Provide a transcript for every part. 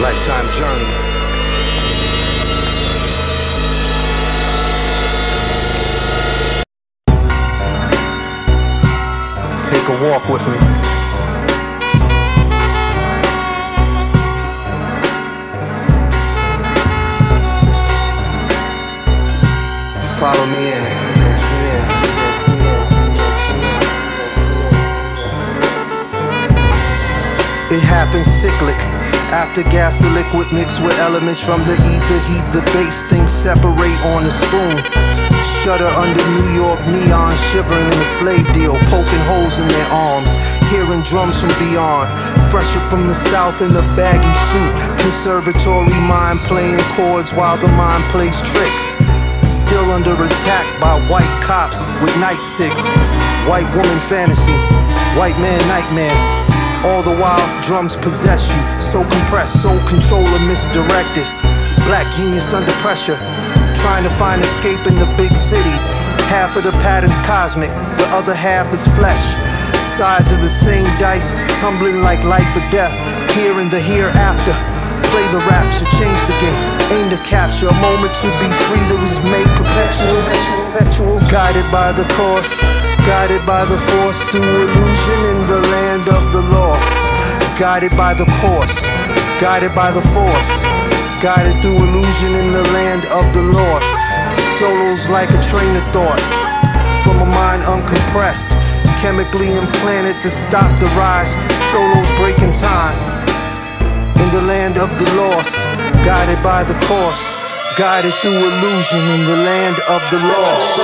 lifetime journey. Take a walk with me. Follow me in. It happens cyclic, after gas to liquid mixed with elements from the ether, heat the base, things separate on a spoon. Shudder under New York neon, shivering in a slave deal, poking holes in their arms, hearing drums from beyond. Fresher from the south in a baggy suit, conservatory mind playing chords while the mind plays tricks. Still under attack by white cops with nightsticks. White woman fantasy, white man nightmare. All the while, drums possess you, so compressed, so controlled and misdirected. Black genius under pressure, trying to find escape in the big city. Half of the pattern's cosmic, the other half is flesh. Sides of the same dice, tumbling like life or death. Here and the hereafter, play the rapture, change the game. Aim to capture a moment to be free that was made perpetual, perpetual. Guided by the course, guided by the force, through illusion in the land of the lost. Guided by the course, guided by the force, guided through illusion in the land of the lost. Solos like a train of thought, from a mind uncompressed, chemically implanted to stop the rise. Solos breaking time, in the land of the lost. Guided by the course, guided through illusion in the land of the lost.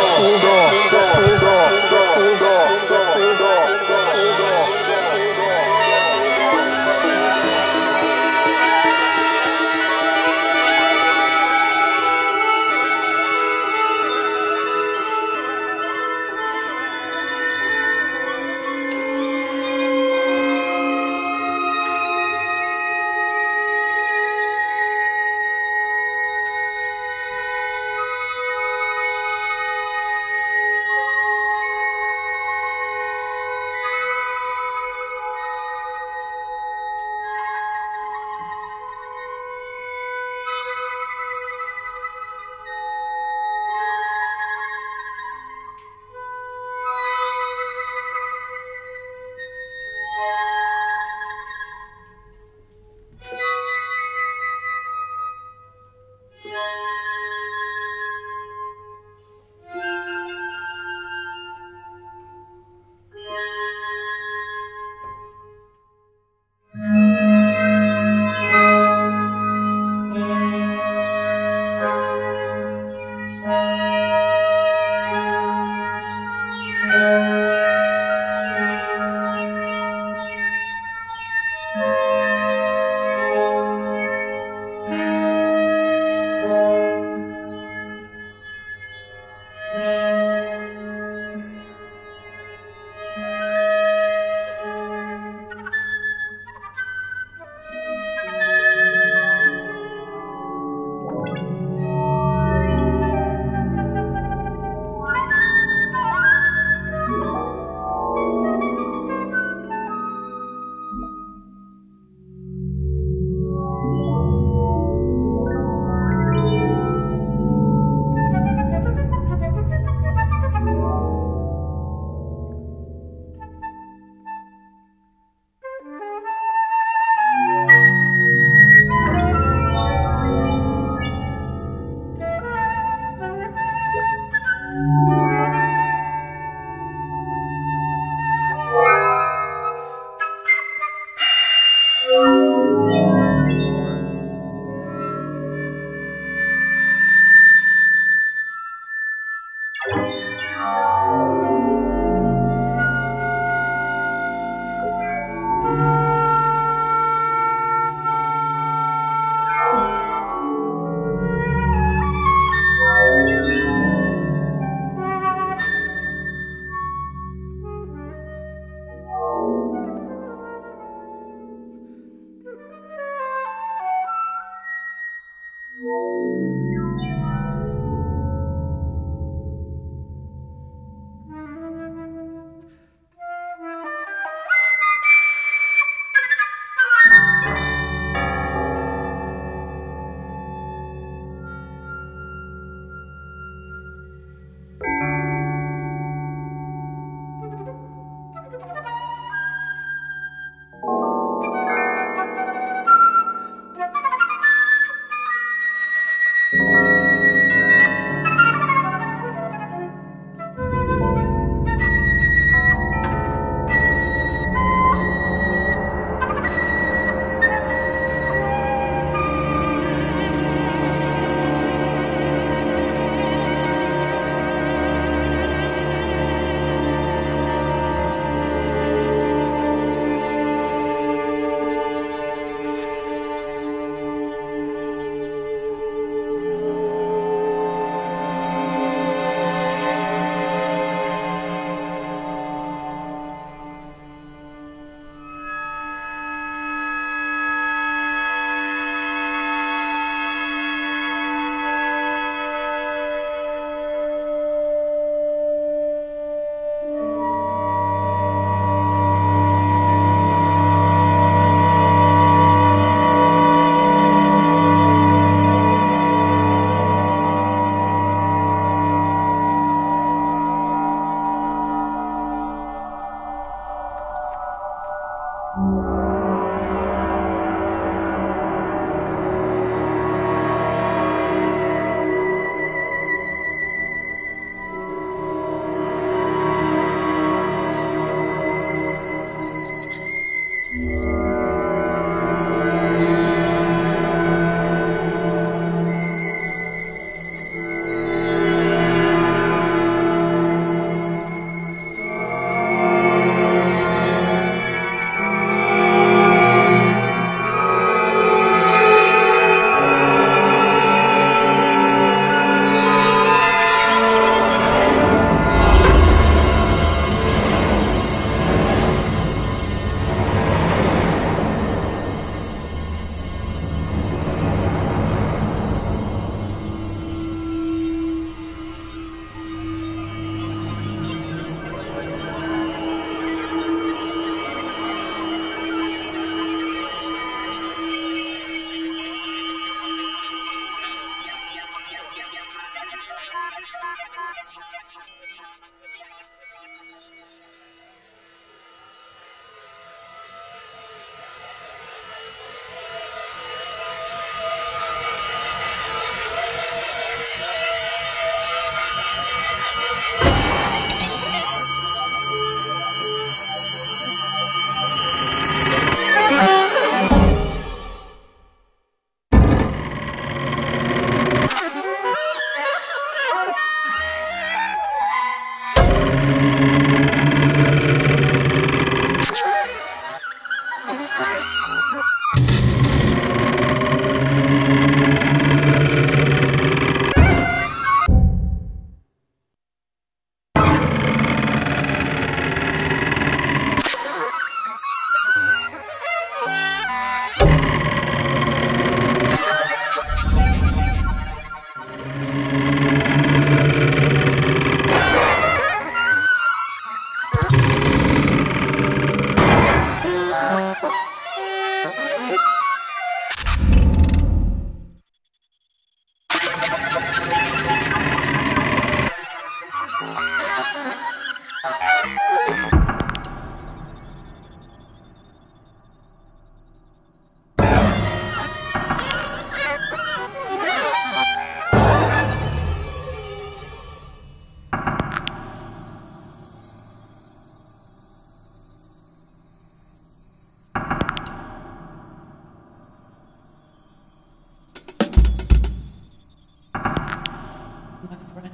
my friend.